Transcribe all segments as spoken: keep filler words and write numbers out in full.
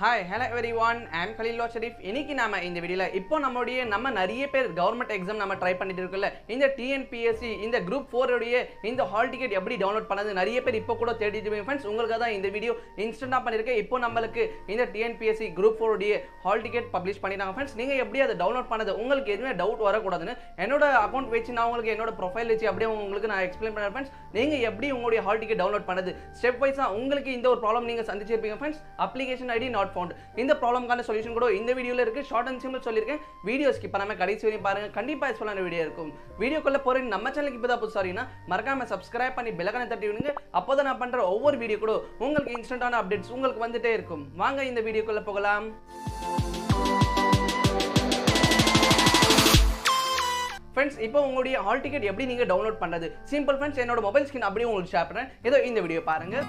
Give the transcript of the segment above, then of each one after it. Hi, hello everyone. I am Khalilur Sharif. Inniki nama in the video la ippo nammodiye namma nariye per government exam nama try panniterukalla inda T N P S C inda group four odiye inda hall ticket eppadi download pannadhu nariye per ippo kuda thedidhu friends ungalku da inda video instant ah pannirukken ippo nammalukku inda T N P S C group four odiye hall ticket publish pannidanga friends neenga eppadi adu download pannadhu ungalku edhume doubt varakoodadhu enoda account vechi na ungalku enoda profile vechi appadiye ungalku na explain pannar friends neenga eppadi ungalde hall ticket download pannadhu step wise ah ungalku inda or problem neenga sandichirpinga friends application id not found. இந்த ப்ராப்ளம்க்கான solution கூட இந்த வீடியோல இருக்கு. Short and simple சொல்லிருக்கேன். Video skip பண்ணாம கடைசி வரைக்கும் பாருங்க. கண்டிப்பா யூஸ்ஃபுல்லான வீடியோ இருக்கும். வீடியோக்குள்ள போறீங்க நம்ம சேனலுக்கு இப்போதான் புதுசாரினா மறக்காம Subscribe பண்ணி பெல் ஐகானை தட்டி விடுங்க. அப்போதான் நான் பண்ற ஒவ்வொரு வீடியோ கூட உங்களுக்கு இன்ஸ்டன்ட்டான அப்டேட்ஸ் உங்களுக்கு வந்துட்டே இருக்கும். வாங்க இந்த வீடியோக்குள்ள போகலாம். Friends, now you hall ticket எப்படி நீங்க டவுன்லோட் பண்றது? சிம்பிள் friends, என்னோட மொபைல் ஸ்கிரீன் அப்படியே உங்களுக்கு ஷேர் பண்றேன். இதோ இந்த வீடியோ பாருங்க.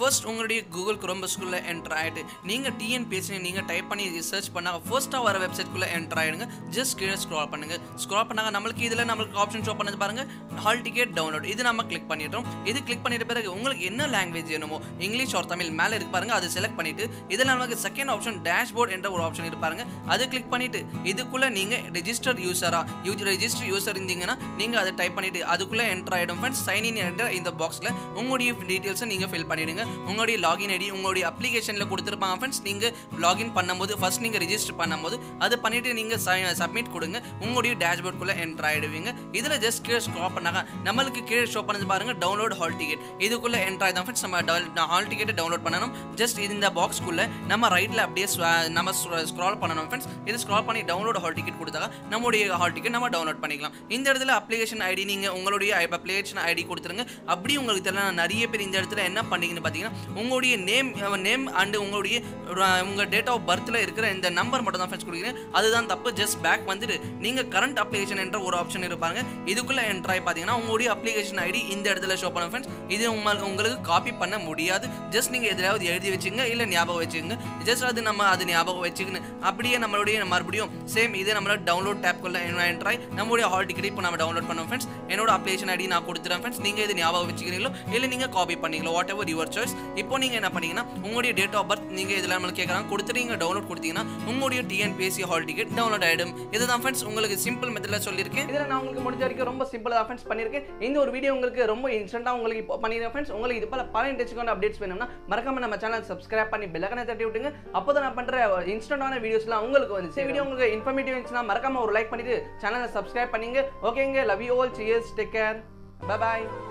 First, you Google Chrome School enter it. Ninga T N P S C ninga type panni search panna first our website kulla enter aidunga. Just kizha scroll pannunga. Scroll pannaga namalku idhila namalku option show pannadhu parunga. Hall ticket download. Idu nama click pannidrom. Idu click pannidra peragu ungalku enna language venumo English or Tamil mele irukku parunga adu select pannittu idhila namakku second option dashboard endra or option irukku parunga adu click pannittu idukulla ninga registered user ah user registered user indinga na ninga adu type pannittu adukulla enter aidum friends sign in endra indha box la ungodiye details ninga fill pannidunga. உங்களுடைய login ID உங்களுடைய applicationல கொடுத்திருப்பாங்க friends நீங்க login பண்ணும்போது first நீங்க register பண்ணும்போது அது பண்ணிட்டு நீங்க submit கொடுங்க உங்களுடைய dashboard குள்ள enter ஆயிடுவீங்க இதல just கீழ ஸ்க்ரால் பண்ணாங்க நமக்கு கீழ ஷோ பண்ணது பாருங்க download hall ticket இதுக்குள்ள enter ஆயிடும் फ्रेंड्स நம்ம hall ticket download பண்ணனும் just இந்த பாக்ஸ் குள்ள நம்ம ரைட்ல அப்படியே நம்ம ஸ்க்ரால் பண்ணனும் फ्रेंड्स இது ஸ்க்ரால் பண்ணி download hall ticket கொடுத்தா நம்மளுடைய hall ticket நம்ம டவுன்லோட் பண்ணிக்கலாம் இந்த இடத்துல application ஐடி நீங்க உங்களுடைய application ஐடி கொடுத்துருங்க அப்படி உங்களுக்கு தெரியல நிறைய பேர் இந்த இடத்துல என்ன பண்ணீங்க உங்களுடைய நேம் நேம் அண்ட் உங்களுடைய உங்க டேட் ஆஃப் பர்த்ல இருக்கிற இந்த நம்பர் மட்டும் தான் ஃபெட்ச் குடிங்க அதுதான் தப்பு ஜஸ்ட் பேக் வந்துட்டு நீங்க கரண்ட் அப்ளிகேஷன் என்ற ஒரு ஆப்ஷன் இருப்பாங்க இதுக்குள்ள என்ட்ரை பாத்தீங்கன்னா உங்களுடைய அப்ளிகேஷன் ஐடி இந்த இடத்துல ஷோ பண்ணுங்க फ्रेंड्स இது உங்களுக்கு காப்பி பண்ண முடியாது ஜஸ்ட் நீங்க எதையாவது எழுதி வச்சிங்க இல்ல ஞாபகம் வச்சிங்க ஜஸ்ட் அது நம்ம அது ஞாபகம் வச்சிங்க அப்படியே நம்மளுடைய மறுபடியும் சேம் இதே நம்மளோட டவுன்லோட் டாப் குள்ள என்ட்ரை நம்மளுடைய ஹால் டிக்கெட் இப்போ நாம டவுன்லோட் பண்ணுவோம் फ्रेंड्स என்னோட அப்ளிகேஷன் ஐடி நான் கொடுத்துறேன் फ्रेंड्स நீங்க இது ஞாபகம் வச்சிக்கிறீங்களோ இல்ல நீங்க காப்பி பண்ணீங்களோ வாட் எவர் யுவர் choice இப்போ நீங்க என்ன பண்ணீங்கன்னா உங்களுடைய டேட் ஆஃப் பர்த் நீங்க இதெல்லாம் நம்ம கேக்குறாங்க கொடுத்துட்டீங்க டவுன்லோட் கொடுத்தீங்கன்னா உங்களுடைய T N P S C hall ticket download ஆயிடும் இதுதான் फ्रेंड्स உங்களுக்கு சிம்பிள் மெத்தட்ல சொல்லிருக்கேன் இதல நான் உங்களுக்கு முடிஞ்ச வரைக்கும் ரொம்ப சிம்பிளா தான் फ्रेंड्स பண்ணிருக்கேன் இந்த ஒரு வீடியோ உங்களுக்கு ரொம்ப இன்ஸ்டன்ட்டா உங்களுக்கு இப்போ பண்ணிடுறேன் फ्रेंड्स உங்களுக்கு இது போல பல இன்ட்ரெஸ்டிங்கான அப்டேட்ஸ் வேணும்னா மறக்காம நம்ம சேனலை Subscribe பண்ணி பெல் ஐகானை தட்டி விடுங்க அப்பதான் நான் பண்ற இன்ஸ்டன்ட்டான வீடியோஸ்லாம் உங்களுக்கு வந்து இந்த வீடியோ உங்களுக்கு இன்ஃபர்மேட்டிவ் இருந்துச்சுனா மறக்காம ஒரு லைக் பண்ணிட்டு சேனலை Subscribe பண்ணுங்க ஓகேங்க love you all cheers take care bye by